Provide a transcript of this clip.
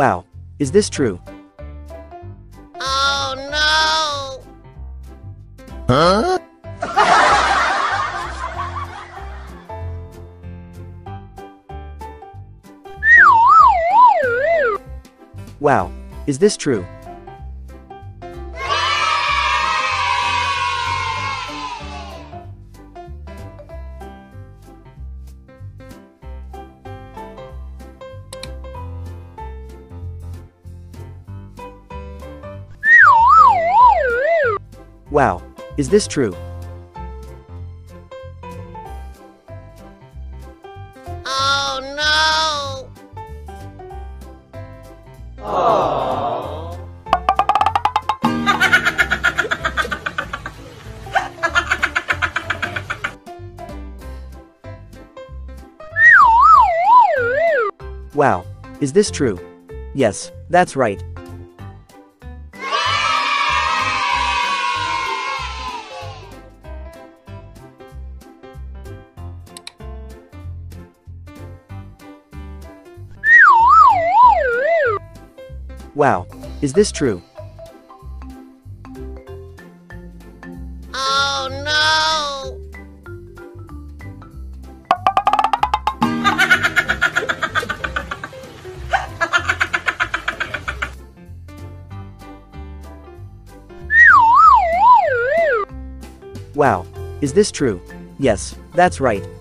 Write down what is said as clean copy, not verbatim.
Wow, is this true? Oh no! Huh? Wow, is this true? Wow, is this true? Oh no! Oh. Wow, is this true? Yes, that's right. Wow, is this true? Oh no! Wow, is this true? Yes, that's right.